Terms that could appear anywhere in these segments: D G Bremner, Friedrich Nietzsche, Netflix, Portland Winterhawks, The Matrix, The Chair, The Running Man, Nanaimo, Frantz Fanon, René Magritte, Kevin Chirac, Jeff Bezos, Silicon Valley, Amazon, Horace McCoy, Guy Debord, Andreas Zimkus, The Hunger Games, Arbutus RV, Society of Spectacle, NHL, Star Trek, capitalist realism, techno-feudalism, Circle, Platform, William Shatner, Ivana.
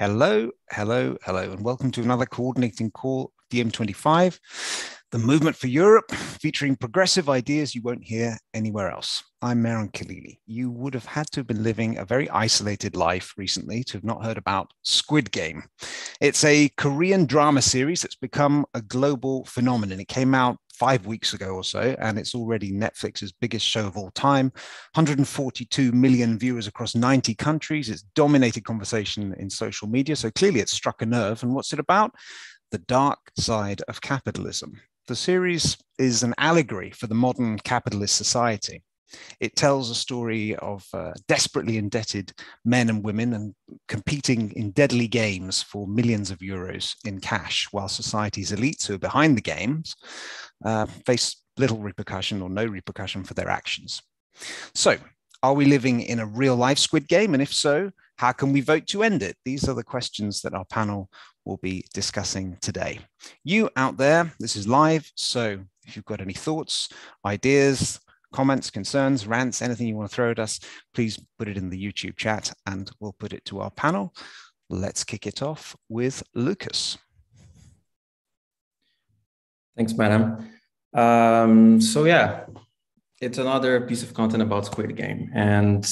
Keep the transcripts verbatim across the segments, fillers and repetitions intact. Hello, hello, hello, and welcome to another coordinating call, D I E M twenty-five, the movement for Europe, featuring progressive ideas you won't hear anywhere else. I'm Mehran Khalili. You would have had to have been living a very isolated life recently to have not heard about Squid Game. It's a Korean drama series that's become a global phenomenon. It came out five weeks ago or so, and it's already Netflix's biggest show of all time. one hundred forty-two million viewers across ninety countries. It's dominated conversation in social media, so clearly it's struck a nerve. And what's it about? The dark side of capitalism. The series is an allegory for the modern capitalist society. It tells a story of uh, desperately indebted men and women and competing in deadly games for millions of euros in cash, while society's elites who are behind the games uh, face little repercussion or no repercussion for their actions. So, are we living in a real-life Squid Game? And if so, how can we vote to end it? These are the questions that our panel will be discussing today. You out there, this is live, so if you've got any thoughts, ideas, comments, concerns, rants, anything you want to throw at us, please put it in the YouTube chat and we'll put it to our panel. Let's kick it off with Lucas. Thanks, madam. Um, so yeah, it's another piece of content about Squid Game. And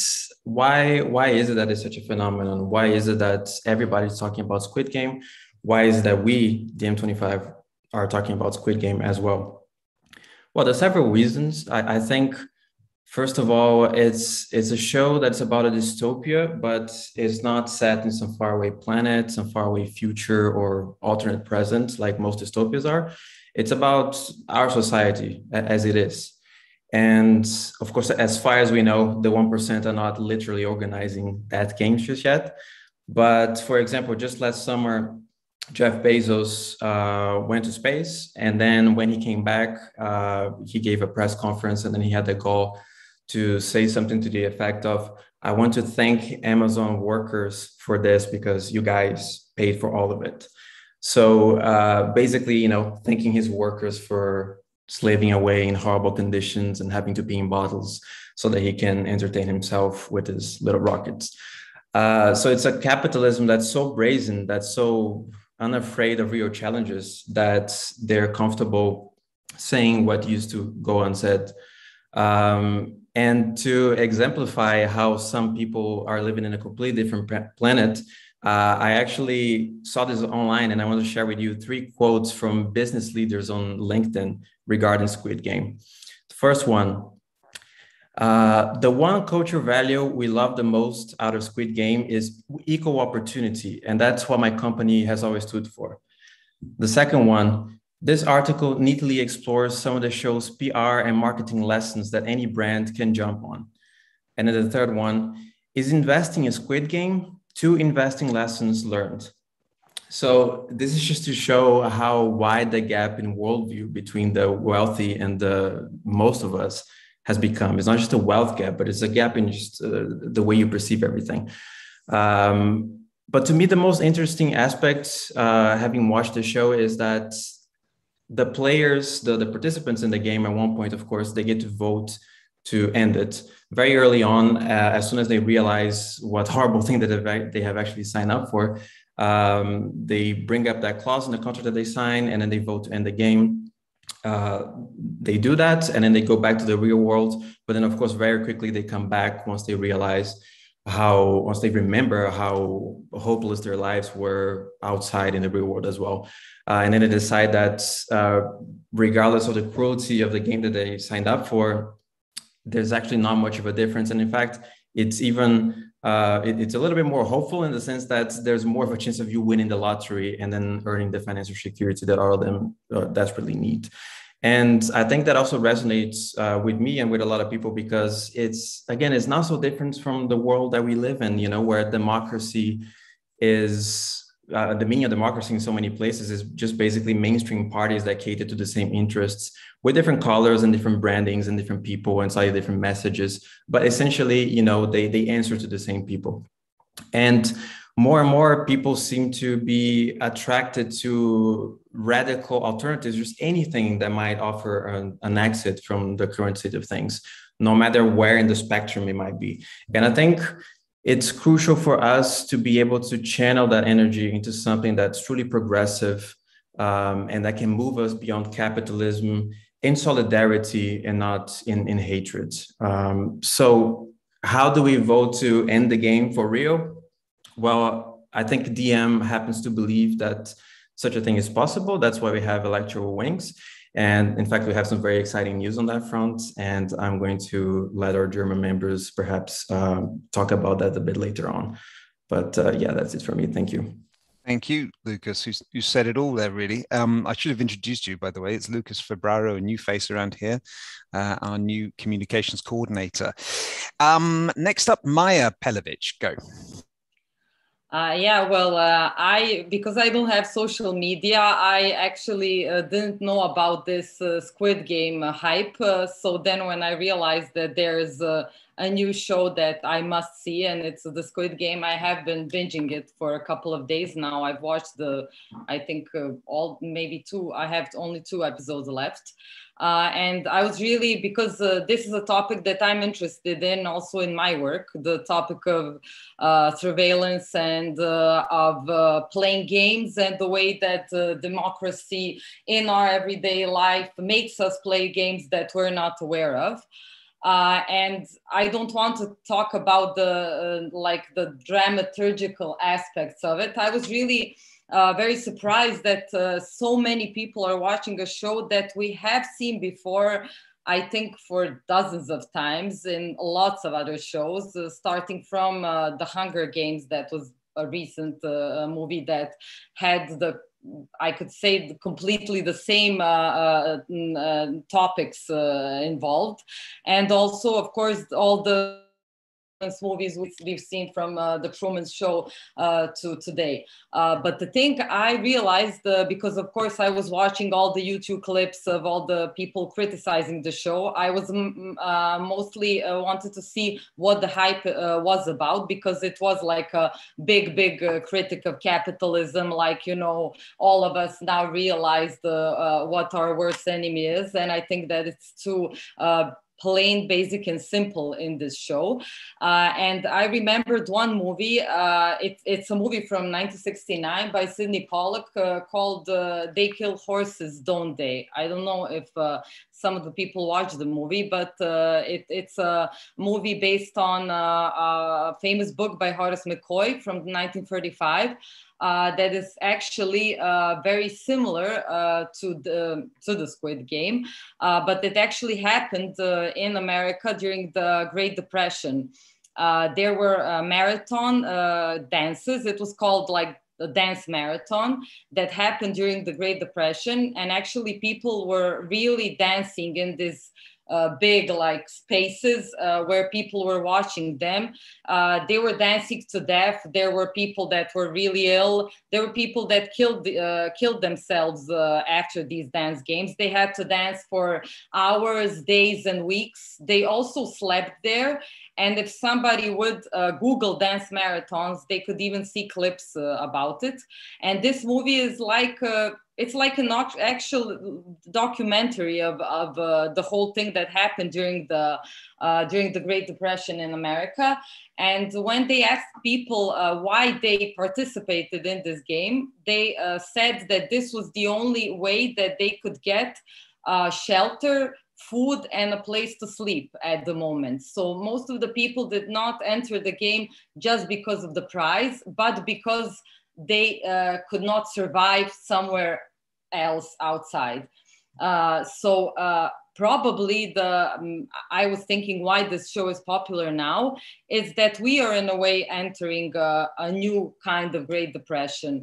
why, why is it that it's such a phenomenon? Why is it that everybody's talking about Squid Game? Why is it that we, D I E M twenty-five, are talking about Squid Game as well? Well, there's several reasons. I, I think, first of all, it's it's a show that's about a dystopia, but it's not set in some faraway planet, some faraway future or alternate present like most dystopias are. It's about our society as it is. And of course, as far as we know, the one percent are not literally organizing that game just yet. But for example, just last summer, Jeff Bezos uh, went to space, and then when he came back, uh, he gave a press conference, and then he had the goal to say something to the effect of, I want to thank Amazon workers for this because you guys paid for all of it. So uh, basically, you know, thanking his workers for slaving away in horrible conditions and having to pee in bottles so that he can entertain himself with his little rockets. Uh, so it's a capitalism that's so brazen, that's so unafraid of real challenges that they're comfortable saying what used to go unsaid. Um, and to exemplify how some people are living in a completely different planet, uh, I actually saw this online and I want to share with you three quotes from business leaders on LinkedIn regarding Squid Game. The first one, uh, the one culture value we love the most out of Squid Game is equal opportunity. And that's what my company has always stood for. The second one, this article neatly explores some of the show's P R and marketing lessons that any brand can jump on. And then the third one, is investing in Squid Game two investing lessons learned. So this is just to show how wide the gap in worldview between the wealthy and the most of us has become. It's not just a wealth gap, but it's a gap in just uh, the way you perceive everything. Um, but to me, the most interesting aspect, uh, having watched the show, is that the players, the, the participants in the game, at one point, of course, they get to vote to end it very early on. Uh, as soon as they realize what horrible thing that they have actually signed up for, um, they bring up that clause in the contract that they sign, and then they vote to end the game. Uh, they do that and then they go back to the real world. But then, of course, very quickly they come back once they realize how, once they remember how hopeless their lives were outside in the real world as well. Uh, and then they decide that uh, regardless of the cruelty of the game that they signed up for, there's actually not much of a difference. And in fact, it's even Uh, it, it's a little bit more hopeful in the sense that there's more of a chance of you winning the lottery and then earning the financial security that all of them uh, desperately need. And I think that also resonates uh, with me and with a lot of people because it's, again, it's not so different from the world that we live in, you know, where democracy is, uh, the meaning of democracy in so many places is just basically mainstream parties that cater to the same interests with different colors and different brandings and different people and slightly different messages. But essentially, you know, they, they answer to the same people. And more and more people seem to be attracted to radical alternatives, just anything that might offer an, an exit from the current state of things, no matter where in the spectrum it might be. And I think it's crucial for us to be able to channel that energy into something that's truly progressive, um, and that can move us beyond capitalism in solidarity and not in, in hatred. Um, so how do we vote to end the game for real? Well, I think D M happens to believe that such a thing is possible. That's why we have electoral wings. And in fact, we have some very exciting news on that front. And I'm going to let our German members perhaps uh, talk about that a bit later on. But uh, yeah, that's it for me. Thank you. Thank you, Lucas. You, you said it all there, really. Um, I should have introduced you, by the way. It's Lucas Febbraio, a new face around here, uh, our new communications coordinator. Um, next up, Maja Pelevic, go. Uh, yeah, well, uh, I because I don't have social media, I actually uh, didn't know about this uh, Squid Game uh, hype. Uh, so then when I realized that there's uh, a new show that I must see, and it's the Squid Game, I have been binging it for a couple of days now. I've watched the, I think uh, all, maybe two, I have only two episodes left. Uh, and I was really, because uh, this is a topic that I'm interested in also in my work, the topic of uh, surveillance and uh, of uh, playing games and the way that uh, democracy in our everyday life makes us play games that we're not aware of. Uh, and I don't want to talk about the, uh, like the dramaturgical aspects of it. I was really... Uh, very surprised that uh, so many people are watching a show that we have seen before, I think for dozens of times in lots of other shows, uh, starting from uh, The Hunger Games. That was a recent uh, movie that had the, I could say, completely the same uh, uh, uh, topics uh, involved. And also, of course, all the movies which we've seen from uh, The Truman Show uh, to today. Uh, but the thing I realized, uh, because of course I was watching all the YouTube clips of all the people criticizing the show, I was uh, mostly uh, wanted to see what the hype uh, was about, because it was like a big, big uh, critic of capitalism, like, you know, all of us now realize uh, uh, what our worst enemy is. And I think that it's too... Uh, plain, basic, and simple in this show. Uh, and I remembered one movie. Uh, it, it's a movie from nineteen sixty-nine by Sydney Pollock uh, called uh, They Kill Horses, Don't They? I don't know if uh, some of the people watch the movie, but uh, it, it's a movie based on uh, a famous book by Horace McCoy from nineteen thirty-five. Uh, that is actually uh, very similar uh, to the to the Squid Game, uh, but it actually happened uh, in America during the Great Depression. Uh, there were uh, marathon uh, dances. It was called like the dance marathon that happened during the Great Depression, and actually people were really dancing in this Uh, big like spaces uh, where people were watching them. Uh, they were dancing to death. There were people that were really ill. There were people that killed uh, killed themselves uh, after these dance games. They had to dance for hours, days, and weeks. They also slept there. And if somebody would uh, Google dance marathons, they could even see clips uh, about it. And this movie is like... Uh, It's like an actual documentary of, of uh, the whole thing that happened during the uh, during the Great Depression in America. And when they asked people uh, why they participated in this game, they uh, said that this was the only way that they could get uh, shelter, food, and a place to sleep at the moment. So most of the people did not enter the game just because of the prize, but because they uh, could not survive somewhere else outside. Uh, so uh, probably the, um, I was thinking why this show is popular now, is that we are in a way entering uh, a new kind of Great Depression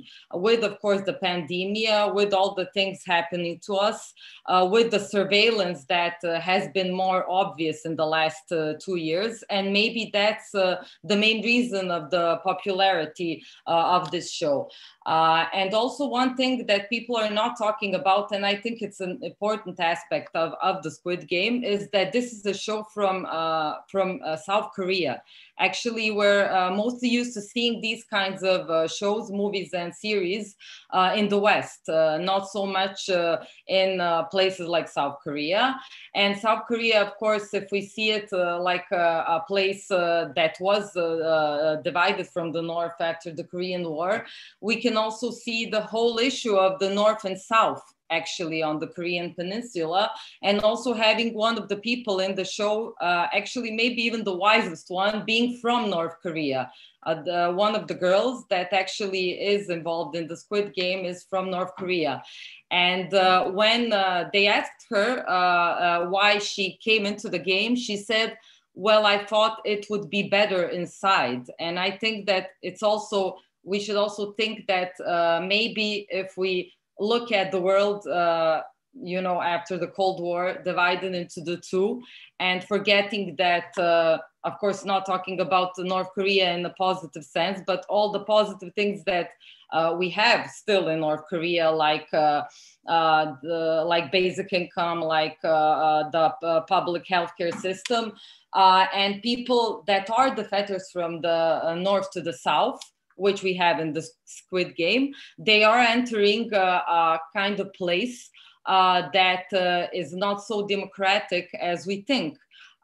with, of course, the pandemia, with all the things happening to us, uh, with the surveillance that uh, has been more obvious in the last uh, two years. And maybe that's uh, the main reason of the popularity uh, of this show. Uh, and also one thing that people are not talking about, and I think it's an important aspect of, of the Squid Game is that this is a show from uh, from uh, South Korea. Actually, we're uh, mostly used to seeing these kinds of uh, shows, movies, and series uh, in the West, uh, not so much uh, in uh, places like South Korea. And South Korea, of course, if we see it uh, like a, a place uh, that was uh, uh, divided from the North after the Korean War, we can also see the whole issue of the North and South, actually, on the Korean Peninsula, and also having one of the people in the show, uh, actually maybe even the wisest one, being from North Korea. Uh, the, one of the girls that actually is involved in the Squid Game is from North Korea. And uh, when uh, they asked her uh, uh, why she came into the game, she said, well, I thought it would be better inside. And I think that it's also, we should also think that uh, maybe if we look at the world, uh, you know, after the Cold War, divided into the two, and forgetting that, uh, of course, not talking about North Korea in a positive sense, but all the positive things that uh, we have still in North Korea, like uh, uh, the, like basic income, like uh, uh, the uh, public healthcare system, uh, and people that are the fetters from the uh, North to the South, which we have in the Squid Game, they are entering a, a kind of place uh, that uh, is not so democratic as we think.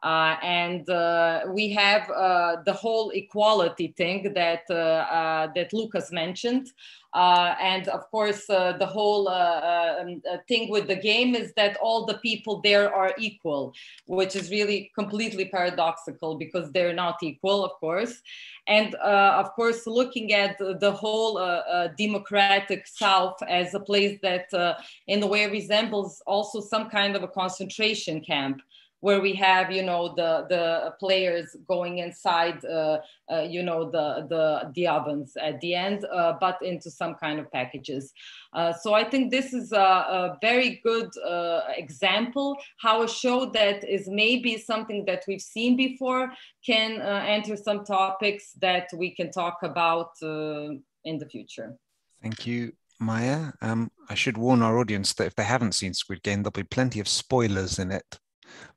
Uh, and uh, we have uh, the whole equality thing that, uh, uh, that Lucas mentioned. Uh, and of course, uh, the whole uh, uh, thing with the game is that all the people there are equal, which is really completely paradoxical because they're not equal, of course. And uh, of course, looking at the whole uh, uh, democratic South as a place that uh, in a way resembles also some kind of a concentration camp, where we have, you know, the, the players going inside, uh, uh, you know, the, the, the ovens at the end, uh, but into some kind of packages. Uh, so I think this is a, a very good uh, example how a show that is maybe something that we've seen before can uh, enter some topics that we can talk about uh, in the future. Thank you, Maja. Um, I should warn our audience that if they haven't seen Squid Game, there'll be plenty of spoilers in it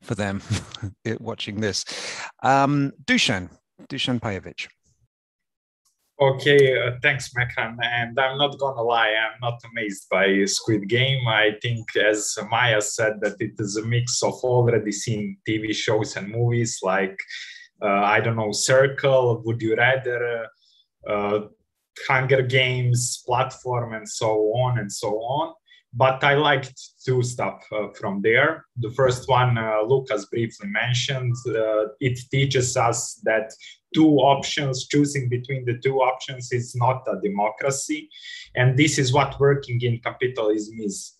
for them watching this. Um, Dushan, Dushan Payevich. Okay, uh, thanks, Mehran. And I'm not gonna lie, I'm not amazed by Squid Game. I think, as Maja said, that it is a mix of already seen T V shows and movies like, uh, I don't know, Circle, Would You Rather, uh, Hunger Games, Platform, and so on and so on. But I liked two stuff uh, from there. The first one, uh, Lucas briefly mentioned, uh, it teaches us that two options, choosing between the two options is not a democracy. And this is what working in capitalism is.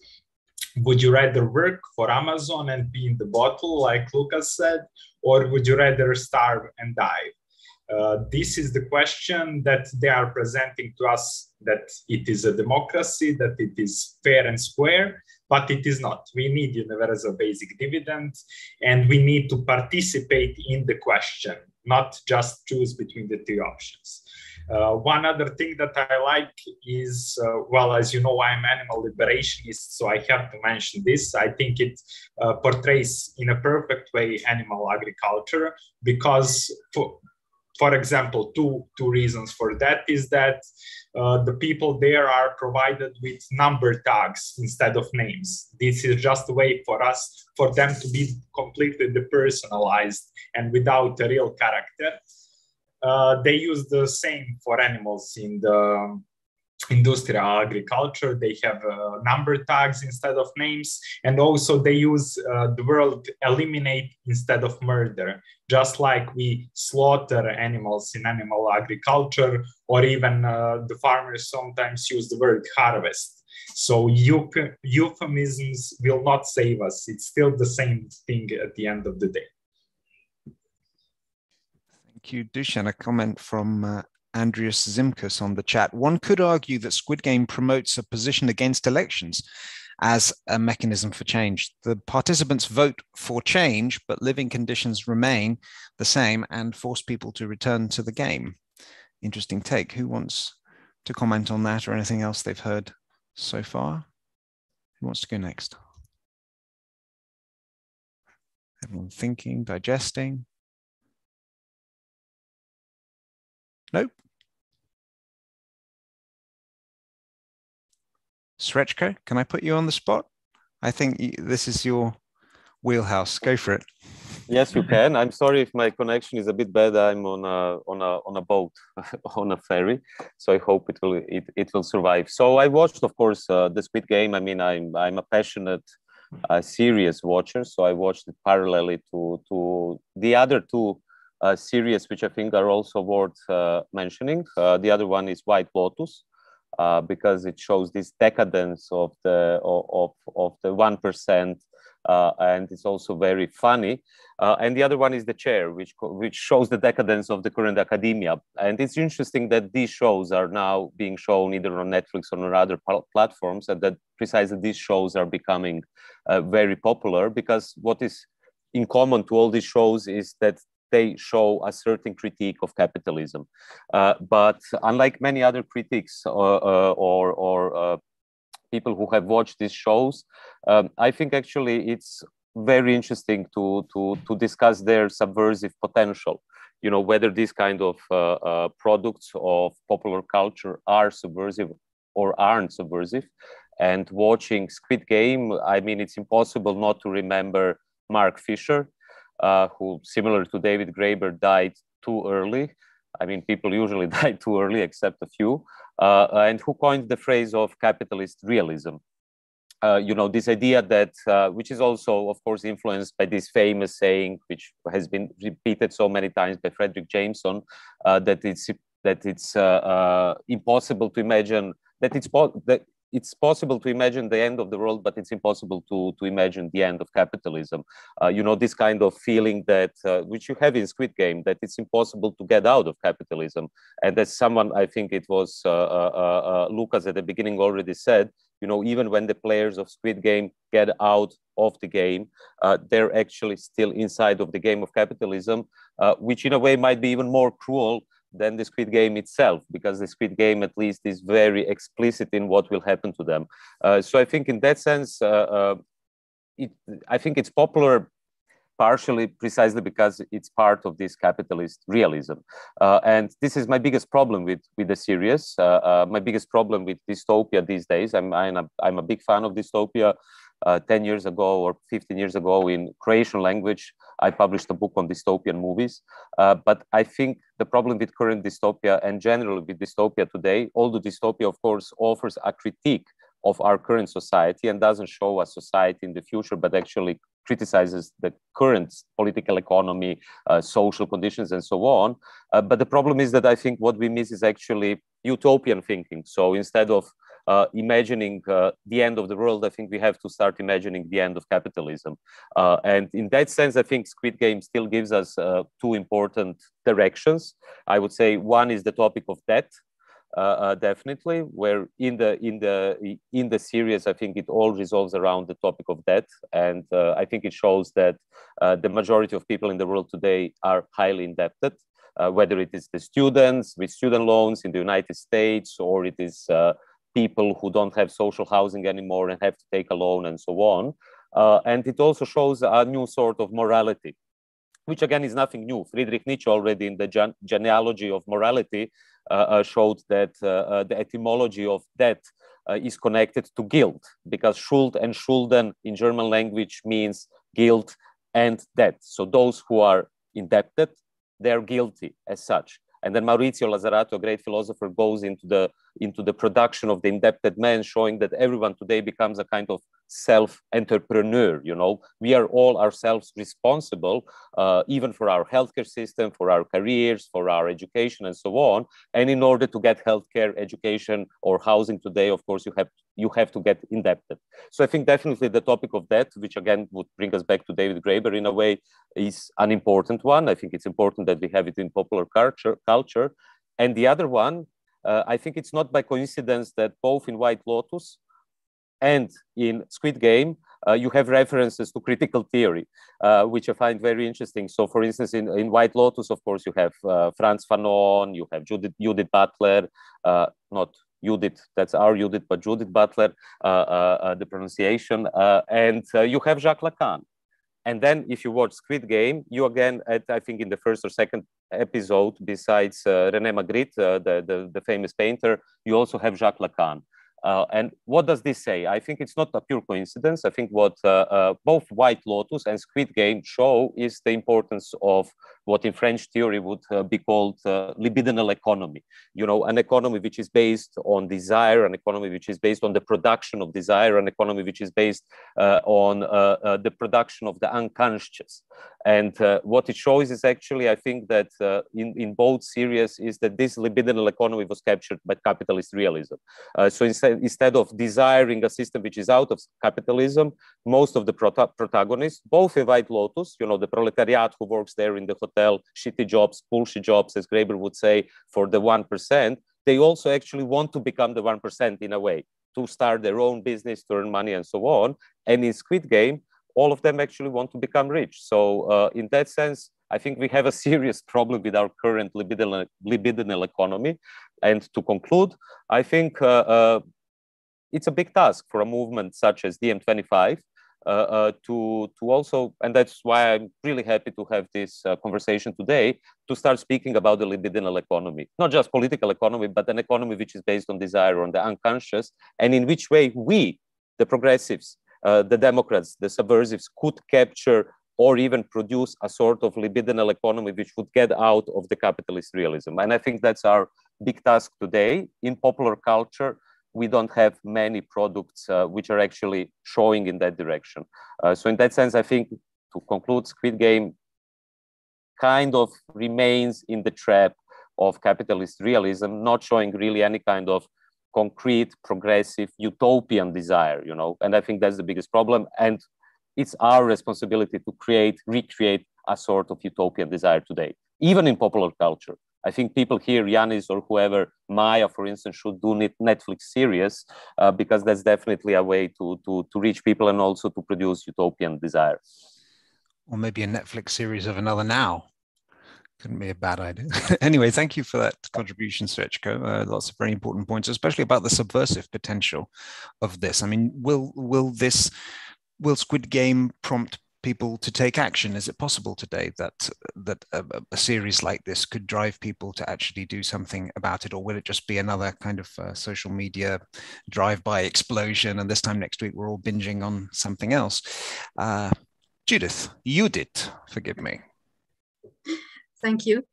Would you rather work for Amazon and be in the bottle, like Lucas said, or would you rather starve and die? Uh, this is the question that they are presenting to us, that it is a democracy, that it is fair and square, but it is not. We need universal basic dividend, and we need to participate in the question, not just choose between the two options. Uh, one other thing that I like is, uh, well, as you know, I'm animal liberationist, so I have to mention this. I think it uh, portrays in a perfect way animal agriculture, because for For example, two, two reasons for that is that uh, the people there are provided with number tags instead of names. This is just a way for us, for them to be completely depersonalized and without a real character. Uh, they use the same for animals in the industrial agriculture. They have uh, number tags instead of names, and also they use uh, the word eliminate instead of murder, just like we slaughter animals in animal agriculture, or even uh, the farmers sometimes use the word harvest. So euphemisms will not save us. It's still the same thing at the end of the day. Thank you, Dushan. A comment from uh... Andreas Zimkus on the chat. One could argue that Squid Game promotes a position against elections as a mechanism for change. The participants vote for change, but living conditions remain the same and force people to return to the game. Interesting take. Who wants to comment on that or anything else they've heard so far? Who wants to go next? Everyone thinking, digesting. Nope. Srechko, can I put you on the spot? I think this is your wheelhouse. Go for it. Yes, you can. I'm sorry if my connection is a bit bad. I'm on a on a on a boat, on a ferry. So I hope it will it, it will survive. So I watched, of course, uh, the Squid Game. I mean, I'm I'm a passionate, uh, series watcher. So I watched it parallelly to to the other two uh, series, which I think are also worth uh, mentioning. Uh, the other one is White Lotus, uh, because it shows this decadence of the of of the one percent. Uh, and it's also very funny. Uh, and the other one is The Chair, which which shows the decadence of the current academia. And it's interesting that these shows are now being shown either on Netflix or on other platforms, and that precisely these shows are becoming uh, very popular, because what is in common to all these shows is that they show a certain critique of capitalism. Uh, but unlike many other critics or, uh, or, or uh, people who have watched these shows, um, I think actually it's very interesting to to to discuss their subversive potential. You know, whether these kind of uh, uh, products of popular culture are subversive or aren't subversive. And watching Squid Game, I mean, it's impossible not to remember Mark Fisher, uh, who, similar to David Graeber, died too early. I mean, people usually die too early, except a few, uh, and who coined the phrase of capitalist realism. Uh, you know, this idea that, uh, which is also, of course, influenced by this famous saying, which has been repeated so many times by Frederick Jameson, uh, that it's that it's uh, uh, impossible to imagine that it's that it's possible to imagine the end of the world, but it's impossible to, to imagine the end of capitalism. Uh, you know, this kind of feeling that, uh, which you have in Squid Game, that it's impossible to get out of capitalism. And as someone, I think it was uh, uh, uh, Lucas at the beginning already said, you know, even when the players of Squid Game get out of the game, uh, they're actually still inside of the game of capitalism, uh, which in a way might be even more cruel than the Squid Game itself, because the Squid Game at least is very explicit in what will happen to them. Uh, so I think in that sense, uh, uh, it, I think it's popular partially precisely because it's part of this capitalist realism. Uh, and this is my biggest problem with, with the series, uh, uh, my biggest problem with dystopia these days. I'm, I'm, a, I'm a big fan of dystopia. Uh, ten years ago or fifteen years ago, in Croatian language, I published a book on dystopian movies. Uh, but I think the problem with current dystopia and generally with dystopia today, although dystopia, of course, offers a critique of our current society and doesn't show a society in the future, but actually criticizes the current political economy, uh, social conditions, and so on. Uh, but the problem is that I think what we miss is actually utopian thinking. So instead of Uh, imagining uh, the end of the world, I think we have to start imagining the end of capitalism. Uh, and in that sense, I think Squid Game still gives us uh, two important directions. I would say one is the topic of debt, uh, uh, definitely, where in the in the in the series, I think it all resolves around the topic of debt. And uh, I think it shows that uh, the majority of people in the world today are highly indebted. Uh, whether it is the students with student loans in the United States, or it is uh, people who don't have social housing anymore and have to take a loan and so on. Uh, and it also shows a new sort of morality, which again is nothing new. Friedrich Nietzsche already in the gene genealogy of morality uh, uh, showed that uh, uh, the etymology of debt uh, is connected to guilt, because Schuld and Schulden in German language means guilt and debt. So those who are indebted, they're guilty as such. And then Maurizio Lazzarato, a great philosopher, goes into the into the production of the indebted man, showing that everyone today becomes a kind of self-entrepreneur. You know, we are all ourselves responsible, uh, even for our healthcare system, for our careers, for our education, and so on. And in order to get healthcare, education, or housing today, of course, you have you have to get indebted. So I think definitely the topic of debt, which again would bring us back to David Graeber in a way, is an important one. I think it's important that we have it in popular culture. culture. And the other one, uh, I think it's not by coincidence that both in White Lotus and in Squid Game, uh, you have references to critical theory, uh, which I find very interesting. So for instance, in, in White Lotus, of course, you have uh, Frantz Fanon, you have Judith, Judith Butler, uh, not Judith, that's our Judith, but Judith Butler, uh, uh, the pronunciation, uh, and uh, you have Jacques Lacan. And then if you watch Squid Game, you again, at, I think in the first or second episode, besides uh, René Magritte, uh, the, the, the famous painter, you also have Jacques Lacan. Uh, and what does this say? I think it's not a pure coincidence. I think what uh, uh, both White Lotus and Squid Game show is the importance of what in French theory would uh, be called uh, libidinal economy. You know, an economy which is based on desire, an economy which is based on the production of desire, an economy which is based uh, on uh, uh, the production of the unconscious. And uh, what it shows is actually, I think that uh, in, in both series is that this libidinal economy was captured by capitalist realism. Uh, so instead Instead of desiring a system which is out of capitalism, most of the prota protagonists, both in White Lotus, you know, the proletariat who works there in the hotel, shitty jobs, bullshit jobs, as Graeber would say, for the one percent, they also actually want to become the one percent in a way, to start their own business, to earn money and so on. And in Squid Game, all of them actually want to become rich. So uh, in that sense, I think we have a serious problem with our current libidinal, libidinal economy. And to conclude, I think uh, uh, it's a big task for a movement such as D I E M twenty-five uh, uh, to, to also, and that's why I'm really happy to have this uh, conversation today, to start speaking about the libidinal economy, not just political economy, but an economy which is based on desire, on the unconscious, and in which way we, the progressives, uh, the Democrats, the subversives, could capture or even produce a sort of libidinal economy which would get out of the capitalist realism. And I think that's our big task today. In popular culture, we don't have many products uh, which are actually showing in that direction. Uh, so in that sense, I think, to conclude, Squid Game kind of remains in the trap of capitalist realism, not showing really any kind of concrete, progressive, utopian desire, you know? And I think that's the biggest problem. And it's our responsibility to create, recreate a sort of utopian desire today, even in popular culture. I think people here, Yanis or whoever, Maja, for instance, should do Netflix series uh, because that's definitely a way to, to, to reach people and also to produce utopian desire. Or maybe a Netflix series of Another Now. Couldn't be a bad idea. Anyway, thank you for that contribution, Srechko. Uh, lots of very important points, especially about the subversive potential of this. I mean, will, will this, will Squid Game prompt people to take action? Is it possible today that that a, a series like this could drive people to actually do something about it, or will it just be another kind of uh, social media drive-by explosion, and this time next week we're all binging on something else? Uh, Judith, you did, forgive me. Thank you.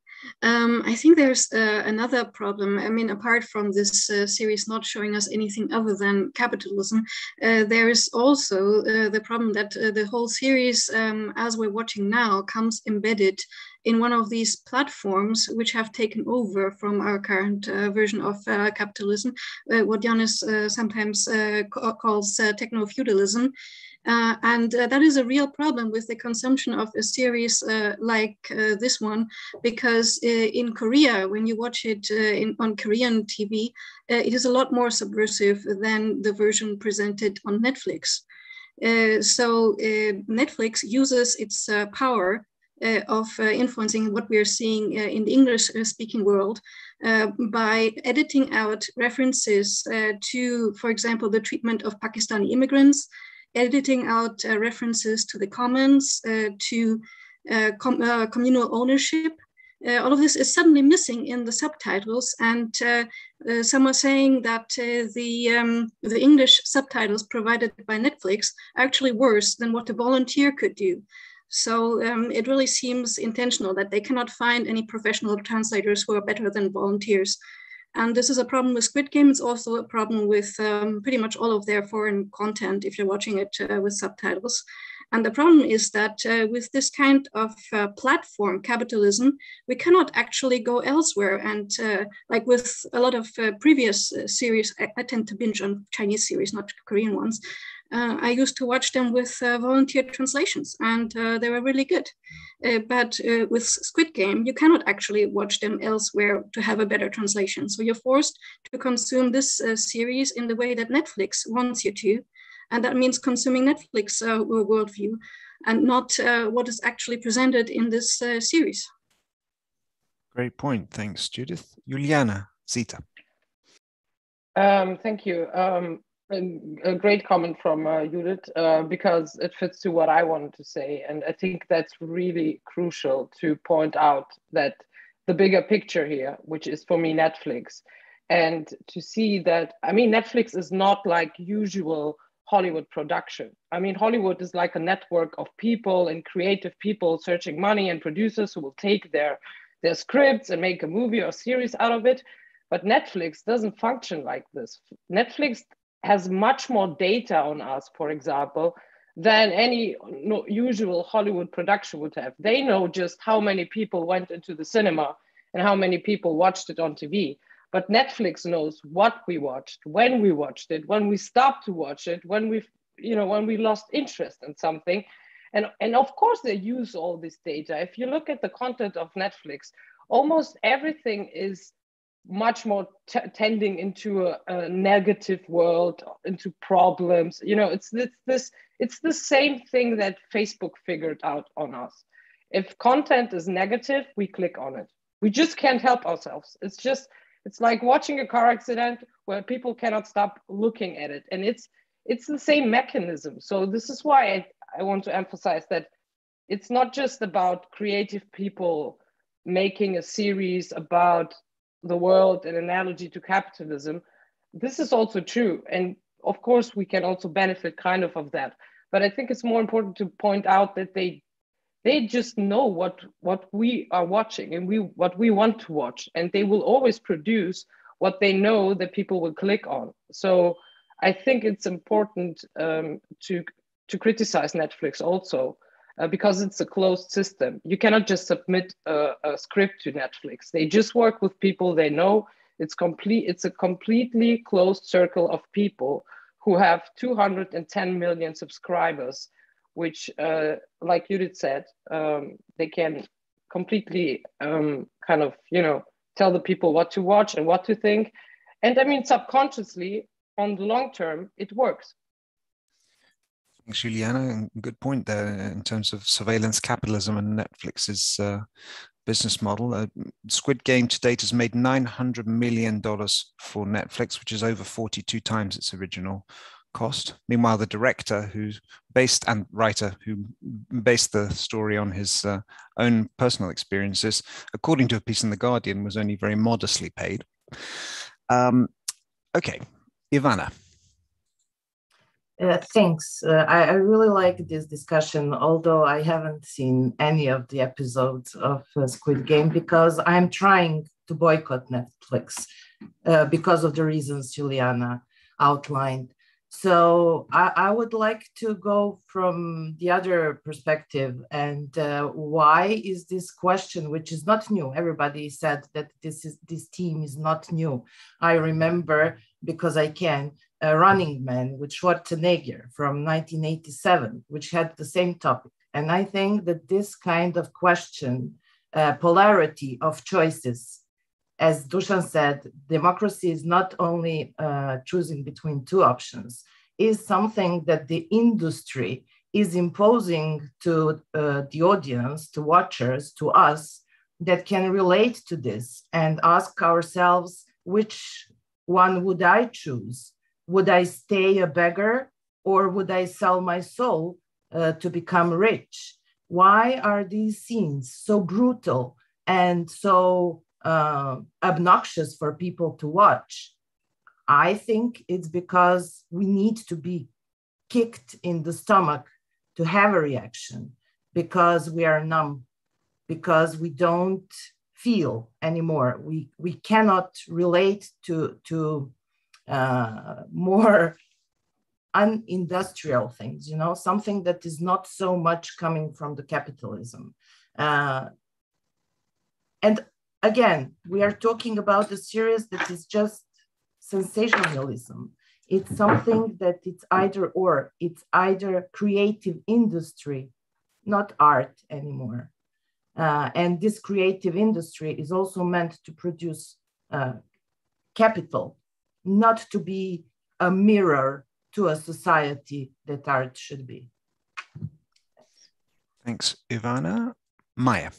Um, I think there's uh, another problem. I mean, apart from this uh, series not showing us anything other than capitalism, uh, there is also uh, the problem that uh, the whole series, um, as we're watching now, comes embedded in one of these platforms which have taken over from our current uh, version of uh, capitalism, uh, what Yanis uh, sometimes uh, calls uh, techno-feudalism. Uh, and uh, that is a real problem with the consumption of a series uh, like uh, this one, because uh, in Korea, when you watch it uh, in, on Korean T V, uh, it is a lot more subversive than the version presented on Netflix. Uh, so uh, Netflix uses its uh, power Uh, of uh, influencing what we are seeing uh, in the English-speaking world uh, by editing out references uh, to, for example, the treatment of Pakistani immigrants, editing out uh, references to the commons, uh, to uh, com uh, communal ownership. Uh, all of this is suddenly missing in the subtitles, and uh, uh, some are saying that uh, the, um, the English subtitles provided by Netflix are actually worse than what a volunteer could do. So um, it really seems intentional that they cannot find any professional translators who are better than volunteers. And this is a problem with Squid Game. It's also a problem with um, pretty much all of their foreign content if you're watching it uh, with subtitles. And the problem is that uh, with this kind of uh, platform capitalism, we cannot actually go elsewhere. And uh, like with a lot of uh, previous uh, series, I, I tend to binge on Chinese series, not Korean ones. Uh, I used to watch them with uh, volunteer translations, and uh, they were really good. Uh, but uh, with Squid Game, you cannot actually watch them elsewhere to have a better translation. So you're forced to consume this uh, series in the way that Netflix wants you to. And that means consuming Netflix uh, worldview and not uh, what is actually presented in this uh, series. Great point. Thanks, Judith. Juliana, Zita. Um, thank you. Um, A great comment from uh, Judith, uh, because it fits to what I wanted to say. And I think that's really crucial to point out that the bigger picture here, which is for me Netflix, and to see that, I mean, Netflix is not like usual Hollywood production. I mean, Hollywood is like a network of people and creative people searching money and producers who will take their, their scripts and make a movie or series out of it. But Netflix doesn't function like this. Netflix has much more data on us, for example, than any usual Hollywood production would have. They know just how many people went into the cinema and how many people watched it on T V. But Netflix knows what we watched, when we watched it, when we stopped to watch it, when we, you know, when we lost interest in something. And, and of course they use all this data. If you look at the content of Netflix, almost everything is much more t tending into a, a negative world, into problems. You know, it's, it's this, it's the same thing that Facebook figured out on us. If content is negative, we click on it. We just can't help ourselves. It's just, it's like watching a car accident where people cannot stop looking at it. And it's, it's the same mechanism. So this is why I, I want to emphasize that it's not just about creative people making a series about the world, an analogy to capitalism. This is also true. And of course, we can also benefit kind of of that. But I think it's more important to point out that they they just know what, what we are watching and we what we want to watch. And they will always produce what they know that people will click on. So I think it's important um, to, to criticize Netflix also, uh, because it's a closed system. You cannot just submit a, a script to Netflix. They just work with people they know. It's complete. It's a completely closed circle of people who have two hundred ten million subscribers, which, uh, like Judith said, um, they can completely um, kind of, you know, tell the people what to watch and what to think. And I mean, subconsciously, on the long term, it works. Thanks, Juliana. Good point there in terms of surveillance capitalism and Netflix's uh, business model. Uh, Squid Game to date has made nine hundred million dollars for Netflix, which is over forty-two times its original cost. Meanwhile, the director who based and writer who based the story on his uh, own personal experiences, according to a piece in The Guardian, was only very modestly paid. Um, okay, Ivana. Uh, thanks. Uh, I, I really like this discussion, although I haven't seen any of the episodes of uh, Squid Game because I'm trying to boycott Netflix uh, because of the reasons Juliana outlined. So I, I would like to go from the other perspective and uh, why is this question, which is not new? Everybody said that this is this theme is not new. I remember, because I can, uh, Running Man with Schwarzenegger from nineteen eighty-seven, which had the same topic. And I think that this kind of question, uh, polarity of choices, as Dushan said, democracy is not only uh, choosing between two options, is something that the industry is imposing to uh, the audience, to watchers, to us, that can relate to this and ask ourselves, which one would I choose? Would I stay a beggar or would I sell my soul uh, to become rich? Why are these scenes so brutal and so Uh, obnoxious for people to watch? I think it's because we need to be kicked in the stomach to have a reaction, because we are numb, because we don't feel anymore. We, we cannot relate to, to uh, more unindustrial things, you know, something that is not so much coming from the capitalism. Uh, and Again, we are talking about a series that is just sensationalism. It's something that it's either or, it's either creative industry, not art anymore. Uh, and this creative industry is also meant to produce uh, capital, not to be a mirror to a society that art should be. Thanks, Ivana. Maja.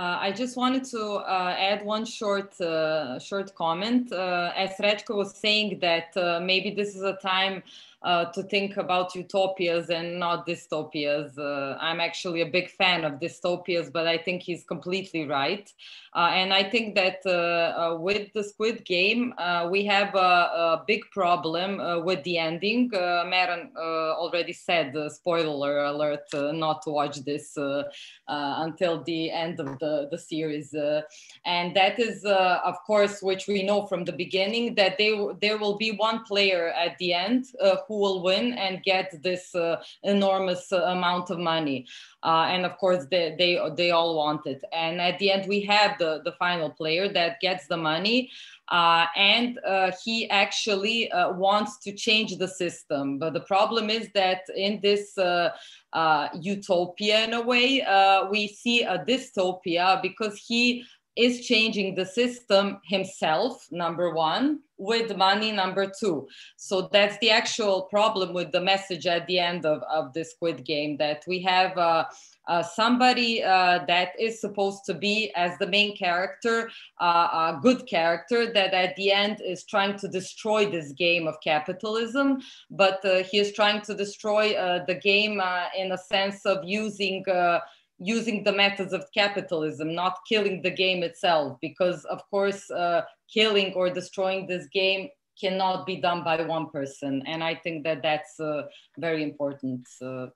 Uh, I just wanted to uh, add one short, uh, short comment. Uh, as Srechko was saying that uh, maybe this is a time uh, to think about utopias and not dystopias. Uh, I'm actually a big fan of dystopias, but I think he's completely right. Uh, and I think that uh, uh, with the Squid Game, uh, we have a, a big problem uh, with the ending. Uh, Mehran uh, already said, uh, spoiler alert, uh, not to watch this uh, uh, until the end of the, the series. Uh, and that is, uh, of course, which we know from the beginning, that they w there will be one player at the end uh, who will win and get this uh, enormous uh, amount of money. Uh, and of course, they, they, they all want it. And at the end, we have the, the final player that gets the money. Uh, and uh, he actually uh, wants to change the system. But the problem is that in this uh, uh, utopia, in a way, uh, we see a dystopia because he is changing the system himself, number one, with money, number two. So that's the actual problem with the message at the end of, of the Squid Game, that we have uh, uh, somebody uh, that is supposed to be, as the main character, uh, a good character that at the end is trying to destroy this game of capitalism, but uh, he is trying to destroy uh, the game uh, in a sense of using uh, using the methods of capitalism, not killing the game itself, because of course, uh, killing or destroying this game cannot be done by one person. And I think that that's uh, very important. Uh,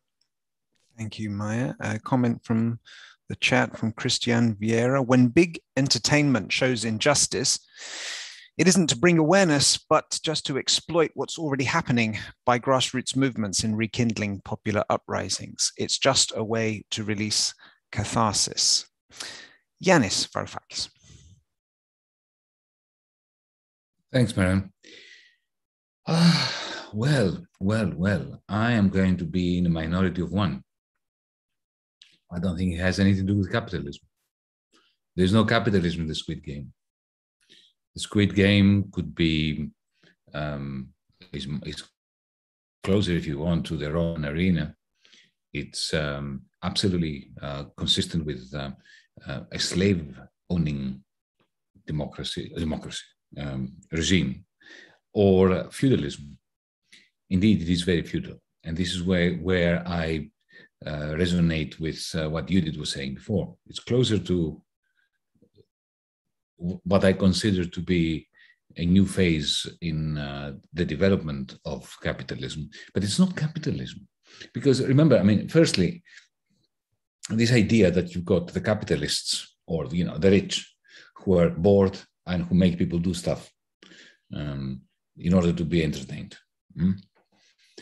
Thank you, Maja. A comment from the chat from Christian Vieira. When big entertainment shows injustice, it isn't to bring awareness, but just to exploit what's already happening by grassroots movements in rekindling popular uprisings. It's just a way to release catharsis. Yanis Varoufakis. Thanks, Mehran. Ah, well, well, well, I am going to be in a minority of one. I don't think it has anything to do with capitalism. There's no capitalism in the Squid Game. The Squid Game could be, um, is, is closer, if you want, to their own arena. It's um, absolutely uh, consistent with uh, uh, a slave-owning democracy, democracy um, regime, or feudalism. Indeed, it is very feudal. And this is where, where I uh, resonate with uh, what Judith was saying before. It's closer to what I consider to be a new phase in uh, the development of capitalism, but it's not capitalism. Because remember, I mean, firstly, this idea that you've got the capitalists or, you know, the rich who are bored and who make people do stuff um, in order to be entertained. Mm?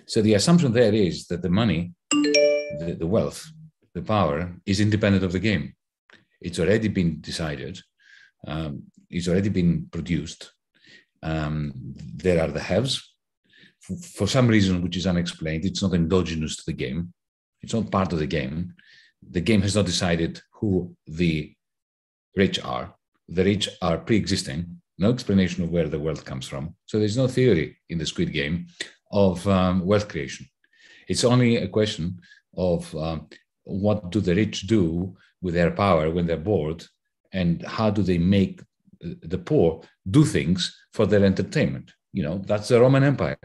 So the assumption there is that the money, the, the wealth, the power is independent of the game. It's already been decided. Um, it's already been produced. Um, there are the haves. For, for some reason, which is unexplained, it's not endogenous to the game. It's not part of the game. The game has not decided who the rich are. The rich are pre-existing. No explanation of where the wealth comes from. So there's no theory in the Squid Game of um, wealth creation. It's only a question of um, what do the rich do with their power when they're bored, and how do they make the poor do things for their entertainment? You know, that's the Roman Empire.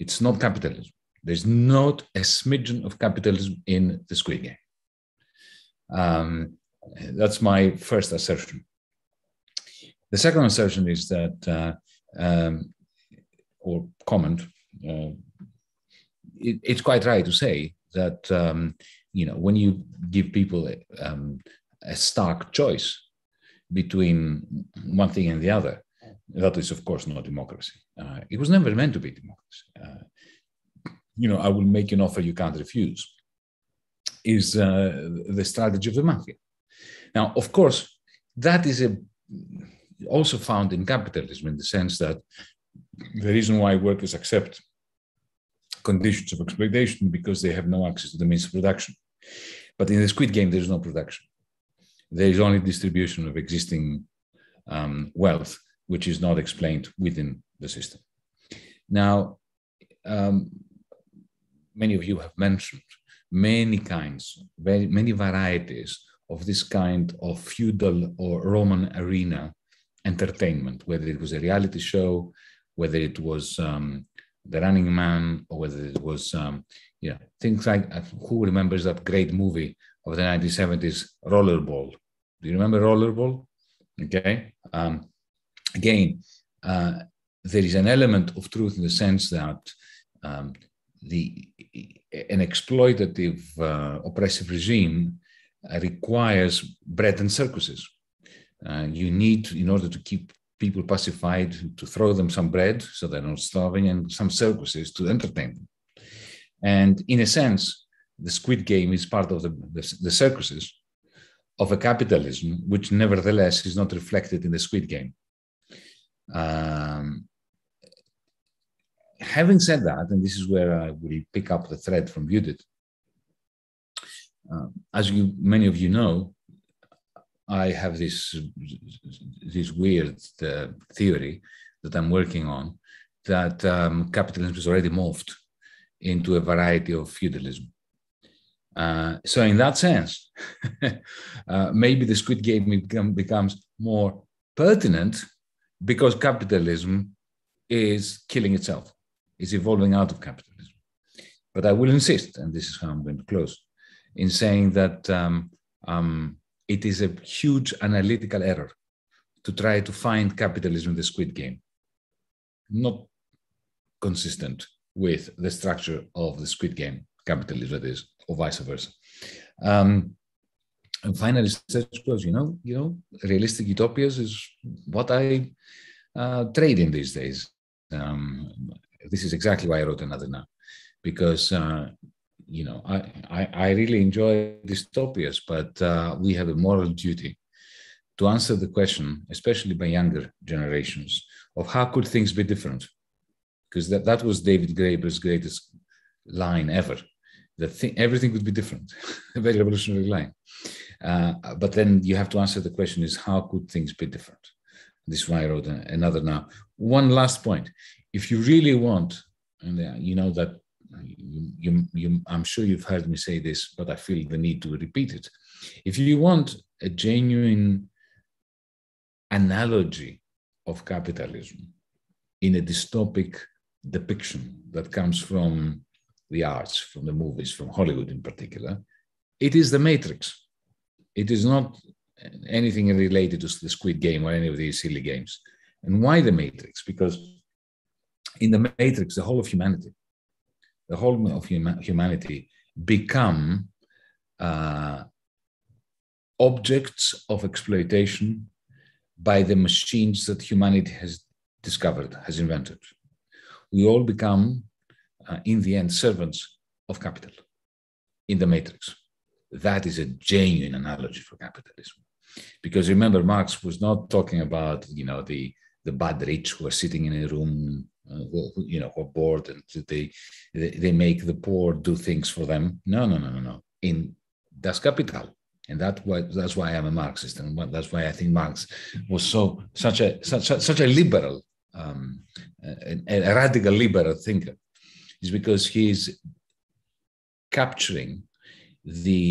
It's not capitalism. There's not a smidgen of capitalism in the Squid Game. Um, that's my first assertion. The second assertion is that, uh, um, or comment, uh, it, it's quite right to say that, um, you know, when you give people um, a stark choice between one thing and the other. That is, of course, not democracy. Uh, it was never meant to be democracy. Uh, you know, I will make an offer you can't refuse is uh, the strategy of the mafia. Now, of course, that is a, also found in capitalism in the sense that the reason why workers accept conditions of exploitation because they have no access to the means of production. But in the Squid Game, there's no production. There is only distribution of existing um, wealth, which is not explained within the system. Now, um, many of you have mentioned many kinds, very, many varieties of this kind of feudal or Roman arena entertainment, whether it was a reality show, whether it was um, The Running Man, or whether it was, um, you know, things like, who remembers that great movie of the nineteen seventies, Rollerball? Do you remember Rollerball? Okay. Um, again, uh, there is an element of truth in the sense that um, the an exploitative, uh, oppressive regime requires bread and circuses. Uh, you need, in order to keep people pacified, to throw them some bread so they're not starving, and some circuses to entertain them. And in a sense, the Squid Game is part of the, the, the circuses of a capitalism, which nevertheless is not reflected in the Squid Game. Um, having said that, and this is where I will pick up the thread from Judith, uh, as you, many of you know, I have this, this weird uh, theory that I'm working on, that um, capitalism is already morphed into a variety of feudalism. Uh, so in that sense, uh, maybe the Squid Game become, becomes more pertinent because capitalism is killing itself. It's evolving out of capitalism. But I will insist, and this is how I'm going to close, in saying that um, um, it is a huge analytical error to try to find capitalism in the Squid Game, not consistent with the structure of the Squid Game, capitalism that is, or vice versa. Um, and finally, you know, you know, realistic utopias is what I uh, trade in these days. Um, this is exactly why I wrote Another Now, because uh, you know, I, I, I really enjoy dystopias, but uh, we have a moral duty to answer the question, especially by younger generations, of how could things be different? Because that, that was David Graeber's greatest line ever, that th everything could be different, a very revolutionary line. Uh, but then you have to answer the question is, how could things be different? This is why I wrote Another Now. One last point. If you really want, and you know that, You, you, you, I'm sure you've heard me say this, but I feel the need to repeat it. If you want a genuine analogy of capitalism in a dystopic depiction that comes from the arts, from the movies, from Hollywood in particular, it is The Matrix. It is not anything related to the Squid Game or any of these silly games. And why The Matrix? Because in The Matrix, the whole of humanity the whole of humanity become uh, objects of exploitation by the machines that humanity has discovered, has invented. We all become, uh, in the end, servants of capital in The Matrix. That is a genuine analogy for capitalism. Because remember, Marx was not talking about, you know, the, the bad rich who are sitting in a room Uh, who, you know, who are bored and they, they they make the poor do things for them. No, no, no, no, no. In Das Kapital, and that why, that's why I'm a Marxist, and that's why I think Marx was so such a such a, such a liberal, um, a, a radical liberal thinker, is because he is capturing the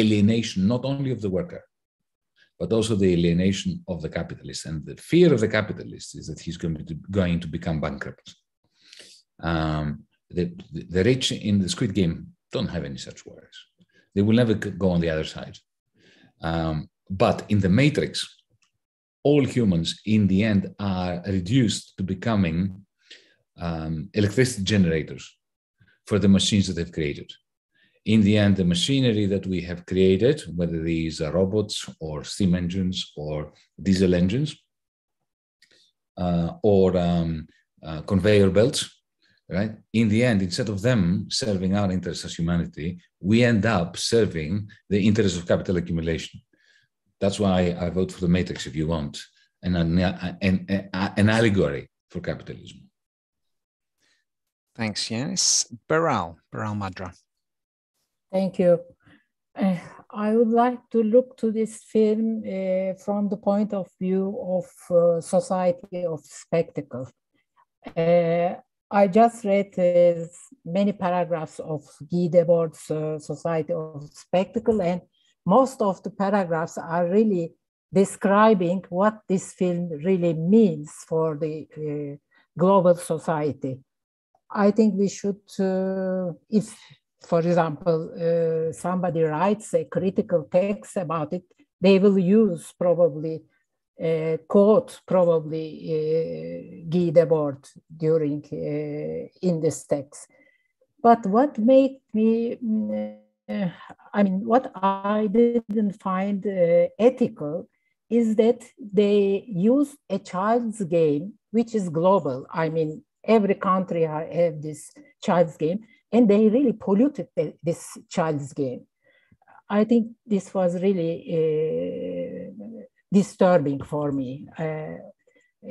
alienation not only of the worker, but also the alienation of the capitalist. And the fear of the capitalist is that he's going to, going to become bankrupt. Um, the, the rich in the Squid Game don't have any such worries. They will never go on the other side. Um, but in The Matrix, all humans in the end are reduced to becoming um, electricity generators for the machines that they've created. In the end, the machinery that we have created, whether these are robots or steam engines or diesel engines uh, or um, uh, conveyor belts, right? In the end, instead of them serving our interests as humanity, we end up serving the interests of capital accumulation. That's why I vote for The Matrix, if you want, and an, an, an allegory for capitalism. Thanks, Yanis. Beral, Beral Madra. Thank you. Uh, I would like to look to this film uh, from the point of view of uh, Society of Spectacle. Uh, I just read uh, many paragraphs of Guy Debord's uh, Society of Spectacle, and most of the paragraphs are really describing what this film really means for the uh, global society. I think we should, uh, if, for example, uh, somebody writes a critical text about it, they will use probably Uh, quote probably uh, Guy Debord during uh, in this text. But what made me, uh, I mean, what I didn't find uh, ethical is that they use a child's game, which is global. I mean, every country have this child's game, and they really polluted the, this child's game. I think this was really uh, disturbing for me, uh, uh,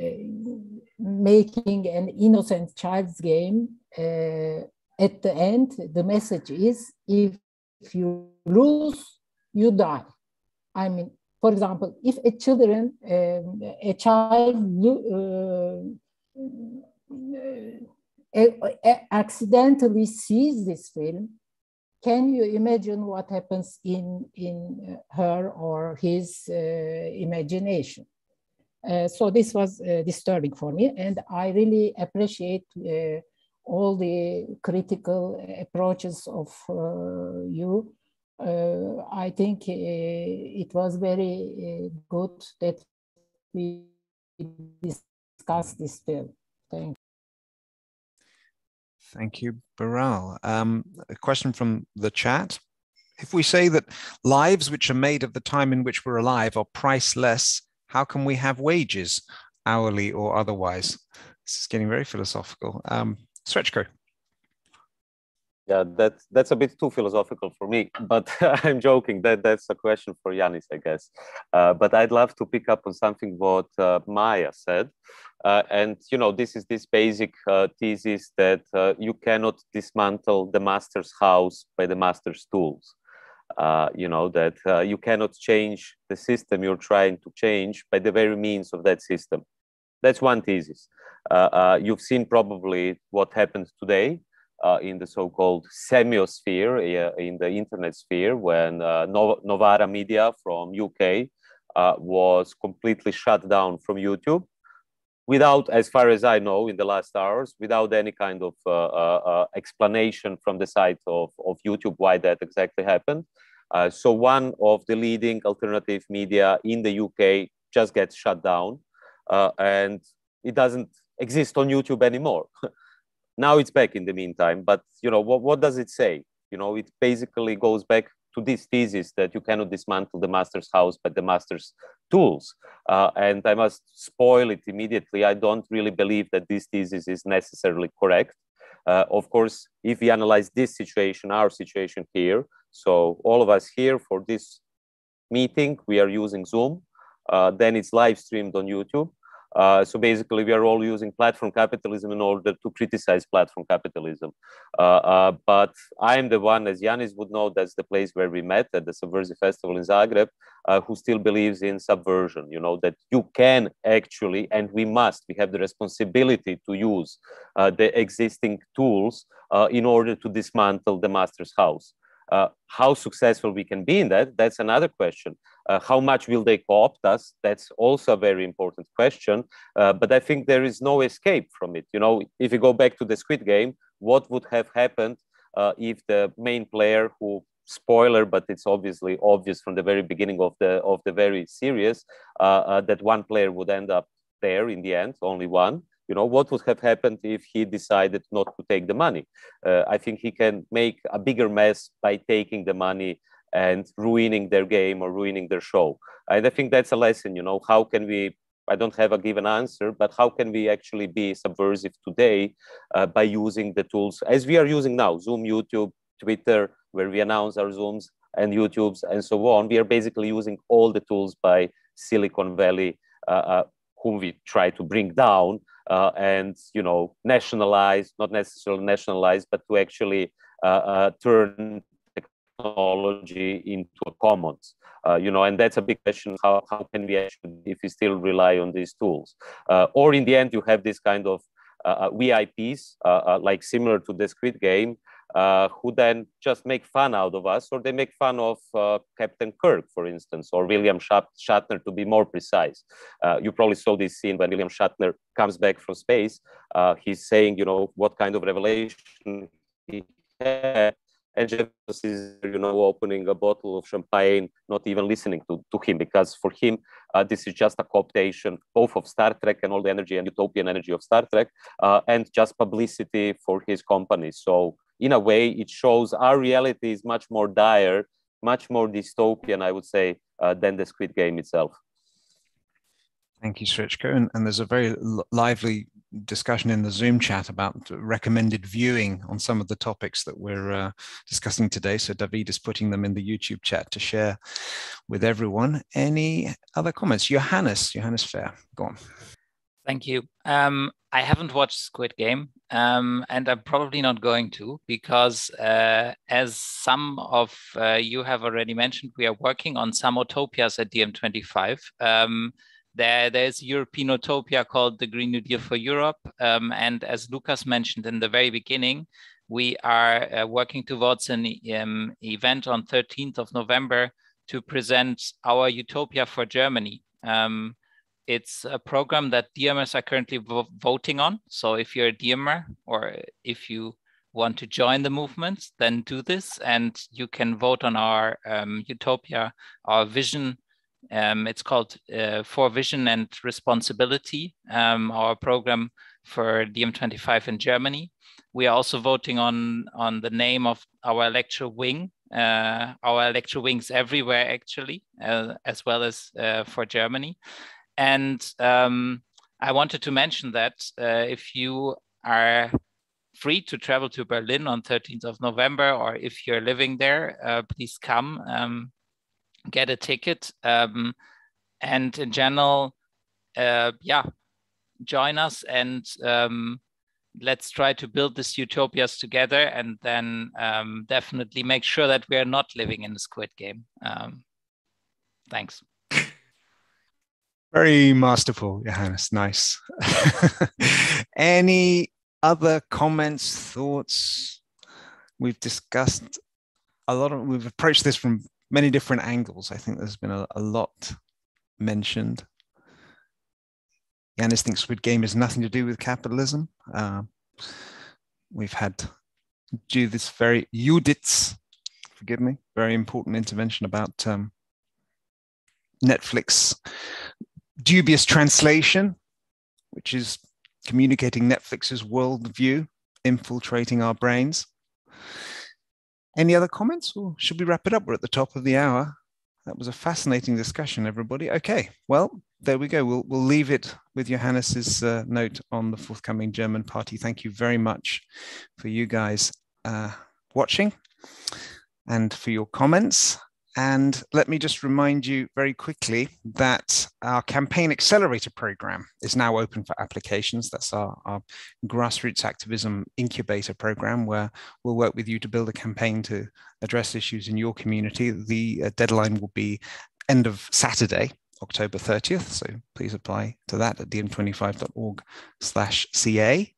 making an innocent child's game. Uh, at the end, the message is, if, if you lose, you die. I mean, for example, if a children, um, a child uh, uh, accidentally sees this film, can you imagine what happens in, in her or his uh, imagination? Uh, so this was uh, disturbing for me, and I really appreciate uh, all the critical approaches of uh, you. Uh, I think uh, it was very uh, good that we discussed this film. Thank you. Thank you, Beral. Um, a question from the chat. If we say that lives which are made of the time in which we're alive are priceless, how can we have wages, hourly or otherwise? This is getting very philosophical. Um, Srechko. Yeah, that's, that's a bit too philosophical for me, but I'm joking. That, that's a question for Yanis, I guess. Uh, but I'd love to pick up on something what uh, Maja said. Uh, and, you know, this is this basic uh, thesis that uh, you cannot dismantle the master's house by the master's tools. Uh, you know, that uh, you cannot change the system you're trying to change by the very means of that system. That's one thesis. Uh, uh, you've seen probably what happens today uh, in the so-called semiosphere, uh, in the internet sphere, when uh, Nov- Novara Media from U K uh, was completely shut down from YouTube. Without, as far as I know, in the last hours, without any kind of uh, uh, explanation from the side of, of YouTube why that exactly happened. Uh, so one of the leading alternative media in the U K just gets shut down, uh, and it doesn't exist on YouTube anymore. Now it's back in the meantime, but you know, what, what does it say? You know, it basically goes back to this thesis that you cannot dismantle the master's house but the master's tools. Uh, and I must spoil it immediately. I don't really believe that this thesis is necessarily correct. Uh, of course, if we analyze this situation, our situation here, so all of us here for this meeting, we are using Zoom, uh, then it's live streamed on YouTube. Uh, so basically, we are all using platform capitalism in order to criticize platform capitalism. Uh, uh, but I am the one, as Yanis would know, that's the place where we met at the Subversive Festival in Zagreb, uh, who still believes in subversion, you know, that you can actually, and we must, we have the responsibility to use uh, the existing tools uh, in order to dismantle the master's house. Uh, how successful we can be in that, that's another question. Uh, how much will they co-opt us? That's also a very important question. Uh, but I think there is no escape from it. You know, if you go back to the Squid Game, what would have happened uh, if the main player who, spoiler, but it's obviously obvious from the very beginning of the, of the very series, uh, uh, that one player would end up there in the end, only one. You know, what would have happened if he decided not to take the money? Uh, I think he can make a bigger mess by taking the money and ruining their game or ruining their show. And I think that's a lesson, you know, how can we, I don't have a given answer, but how can we actually be subversive today uh, by using the tools as we are using now, Zoom, YouTube, Twitter, where we announce our Zooms and YouTubes and so on. We are basically using all the tools by Silicon Valley, uh, uh, whom we try to bring down. Uh, and, you know, nationalize, not necessarily nationalize, but to actually uh, uh, turn technology into a commons, uh, you know, and that's a big question. How, how can we actually, if we still rely on these tools? Uh, or in the end, you have this kind of uh, V I Ps, uh, uh, like similar to the Squid Game, uh, who then just make fun out of us, or they make fun of uh, Captain Kirk, for instance, or William Shatner, to be more precise. Uh, you probably saw this scene when William Shatner comes back from space. Uh, he's saying, you know, what kind of revelation he had. And Jeff is, you know, opening a bottle of champagne, not even listening to, to him, because for him, uh, this is just a cooptation both of Star Trek and all the energy and utopian energy of Star Trek, uh, and just publicity for his company. So in a way, it shows our reality is much more dire, much more dystopian, I would say, uh, than the Squid Game itself. Thank you, Srechko. And, and there's a very lively discussion in the Zoom chat about recommended viewing on some of the topics that we're uh, discussing today. So David is putting them in the YouTube chat to share with everyone. Any other comments? Johannes, Johannes Fehr, go on. Thank you. Um, I haven't watched Squid Game, um, and I'm probably not going to, because uh, as some of uh, you have already mentioned, we are working on some utopias at D I E M twenty-five. Um, There, there's European utopia called the Green New Deal for Europe. Um, and as Lucas mentioned in the very beginning, we are uh, working towards an um, event on thirteenth of November to present our utopia for Germany. Um, it's a program that DMers are currently vo voting on. So if you're a DMer, or if you want to join the movement, then do this. And you can vote on our um, utopia, our vision. Um, it's called uh, For Vision and Responsibility, um, our program for D I E M twenty-five in Germany. We are also voting on, on the name of our lecture wing, uh, our lecture wings everywhere, actually, uh, as well as uh, for Germany. And um, I wanted to mention that uh, if you are free to travel to Berlin on thirteenth of November, or if you're living there, uh, please come. Um, get a ticket, um, and in general, uh, yeah, join us, and um, let's try to build these utopias together, and then um, definitely make sure that we are not living in the Squid Game. Um, thanks. Very masterful, Johannes, nice. Any other comments, thoughts? We've discussed a lot of, we've approached this from many different angles. I think there's been a, a lot mentioned. Yanis thinks Squid Game has nothing to do with capitalism. Uh, we've had Judith's very, Judith's, forgive me, very important intervention about um, Netflix dubious translation, which is communicating Netflix's worldview, infiltrating our brains. Any other comments, or should we wrap it up? We're at the top of the hour. That was a fascinating discussion, everybody. Okay, well, there we go. We'll, we'll leave it with Johannes's uh, note on the forthcoming German party. Thank you very much for you guys uh, watching and for your comments. And let me just remind you very quickly that our Campaign Accelerator program is now open for applications. That's our, our grassroots activism incubator program, where we'll work with you to build a campaign to address issues in your community. The uh, deadline will be end of Saturday, October thirtieth. So please apply to that at d m twenty-five dot org slash c a.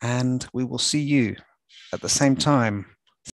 And we will see you at the same time